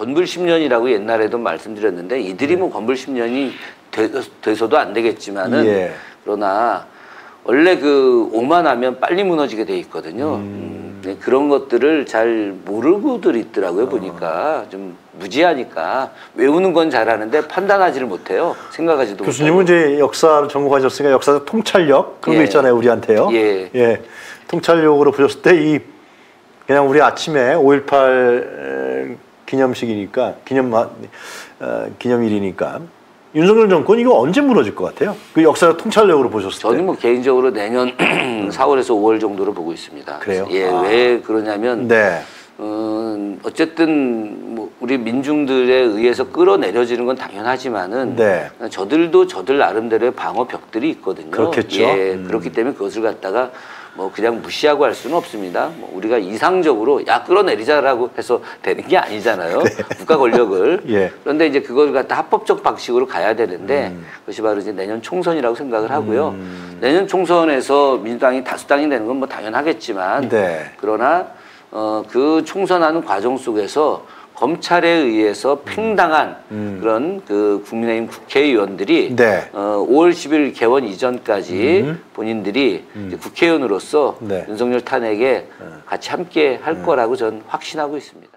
건불 10년이라고 옛날에도 말씀드렸는데 이들이 뭐 건불 10년이 돼서도 안 되겠지만은 예. 그러나 원래 그 오만하면 빨리 무너지게 돼 있거든요. 네, 그런 것들을 잘 모르고들 있더라고요. 보니까 좀 무지하니까 외우는 건 잘하는데 판단하지를 못해요. 생각하지도 교수님은 못하고. 이제 역사를 전공하셨으니까 역사적 통찰력 그런 예. 거 있잖아요. 우리한테요. 예. 예. 통찰력으로 보셨을 때 이 그냥 우리 아침에 5.18 기념식이니까 기념일이니까 윤석열 정권 이거 언제 무너질 것 같아요? 그 역사적 통찰력으로 보셨을 저는 때. 저는 뭐 개인적으로 내년 4월에서 5월 정도로 보고 있습니다. 그래요? 예, 아. 왜 그러냐면 네. 어쨌든 뭐 우리 민중들에 의해서 끌어내려지는 건 당연하지만은 네. 저들도 저들 나름대로의 방어 벽들이 있거든요. 그렇겠죠. 예, 그렇기 때문에 그것을 갖다가 뭐 그냥 무시하고 할 수는 없습니다. 뭐 우리가 이상적으로 야 끌어내리자라고 해서 되는 게 아니잖아요. 네. 국가 권력을. 예. 그런데 이제 그걸 갖다 합법적 방식으로 가야 되는데 그것이 바로 이제 내년 총선이라고 생각을 하고요. 내년 총선에서 민주당이 다수당이 되는 건 뭐 당연하겠지만 네. 그러나 그 총선하는 과정 속에서 검찰에 의해서 팽당한 그런 그 국민의힘 국회의원들이 네. 5월 10일 개원 이전까지 본인들이 국회의원으로서 네. 윤석열 탄핵에 같이 함께 할 거라고 저는 확신하고 있습니다.